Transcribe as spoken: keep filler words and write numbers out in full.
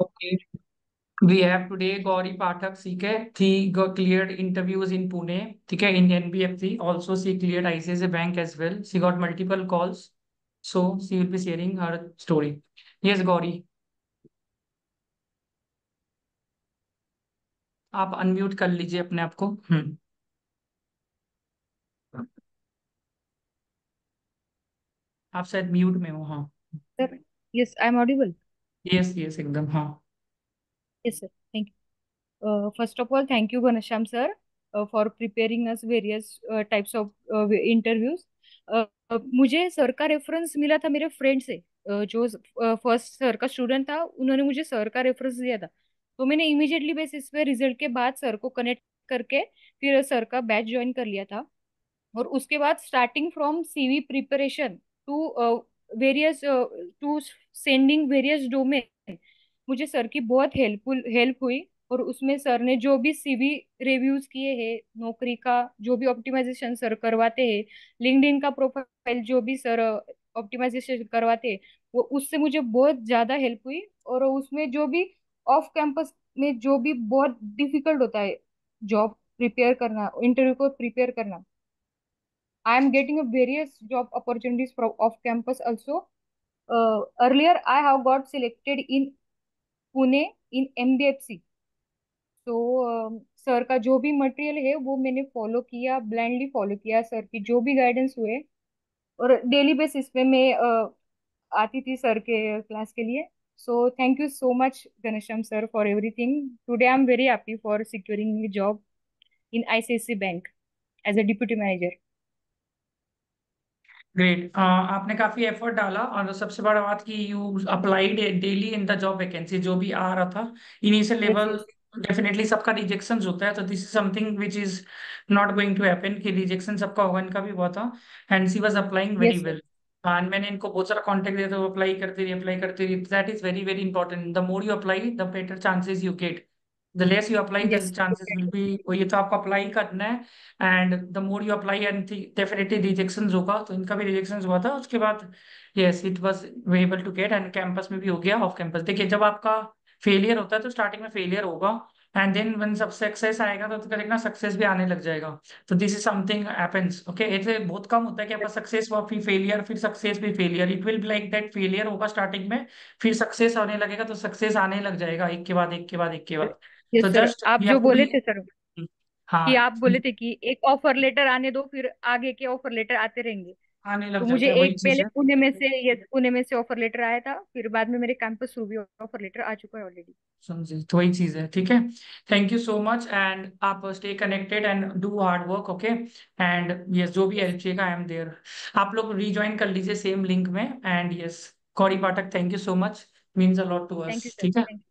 Okay. We have today Gauri Patkar. She three cleared interviews in Pune. Okay, in N B F C. Also, she cleared I C I C I Bank as well. She got multiple calls. So she will be sharing her story. Yes, Gauri. आप unmute कर लीजिए अपने आप को. हम्म आप शायद mute में हो. हाँ sir. Yes I am audible. Yes yes एकदम. हाँ yes sir. Thank you. First of all thank you Ghanshyam sir for preparing us various types of interviews. मुझे सर का रेफरेंस मिला था मेरे फ्रेंड से. uh, जो फर्स्ट uh, सर का स्टूडेंट था उन्होंने मुझे सर का रेफरेंस दिया था. तो मैंने इमीडिएटली बेसिस पे रिजल्ट के बाद सर को कनेक्ट करके फिर सर का बैच ज्वाइन कर लिया था. और उसके बाद starting from CV preparation to various to sending various domain मुझे सर की बहुत हेल्पफुल हेल्प हुई. और उसमें सर ने जो भी सीवी रिव्यूज किए हैं, नौकरी का जो भी ऑप्टिमाइजेशन सर करवाते हैं, लिंक्डइन का प्रोफाइल जो भी सर ऑप्टिमाइजेशन करवाते हैं, वो उससे मुझे बहुत ज़्यादा हेल्प हुई. और उसमें जो भी ऑफ कैंपस में जो भी बहुत डिफिकल्ट होता है जॉब प्रिपेयर करना, इंटरव्यू को प्रिपेयर करना, I am getting various job opportunities from off campus also. Earlier I have got selected in Pune in N B F C. तो सर का जो भी मटेरियल है वो मैंने फॉलो किया, ब्लाइंडली फॉलो किया. सर की जो भी गाइडेंस हुए और डेली बेसिस पे मैं uh, आती थी सर के क्लास के लिए. So thank you so much, Ganesham sir, for everything. Today I'm very happy for securing my job in I C I C I Bank as a deputy manager. Great. Uh, आपने काफी effort डाला और सबसे बड़ा बात कि you applied daily in the job vacancy जो भी आ रहा था. Initial level definitely सबका rejections होता है. तो this is something which is not going to happen कि rejection सबका होगा, इनका भी हुआ था. And she was applying very yes, well. हाँ मैंने इनको बहुत सारा कॉन्टेक्ट दिया था. वो अप्लाई करती रही अप्लाई करती रही. That is very very important. The more you apply the better chances you get. The less you apply the chances will be. ये तो आपको अप्लाई करना है. And the more you apply and definitely rejection होगा. तो इनका भी rejection हुआ था. उसके बाद yes it was able to get. And campus में भी हो गया ऑफ कैंपस. देखिए जब आपका फेलियर होता है तो स्टार्टिंग में फेलियर होगा एंड देन वन सब सक्सेस आएगा तो देखना सक्सेस भी आने लग जाएगा. तो this is something happens. Okay ऐसे बहुत कम होता है कि आपका सक्सेस हुआ फिर फेलियर फिर सक्सेस भी failure. It will be like that. Failure होगा स्टार्टिंग में फिर सक्सेस आने लगेगा तो सक्सेस आने लग जाएगा एक के बाद एक के बाद एक के बाद. तो जस्ट आप जो बोले थे सर हाँ कि आप बोले थे कि एक ऑफर लेटर आने दो फिर आगे के ऑफर लेटर आते रहेंगे आने लग. तो मुझे एक पहले पुणे में से ये पुणे में से ऑफर लेटर आया था फिर बाद में मेरे कैंपस थ्रू भी ऑफर लेटर आ चुका है ऑलरेडी. समझे तो वही चीज है. ठीक है thank you so much. And आप stay connected and do hard work. Okay and yes जो भी हेल्प चाहिएगा आई एम देयर. आप लोग रीजॉइन कर लीजिए सेम लिंक में. And yes Gauri Pathak thank you so much. Means a lot to us. ठीक है.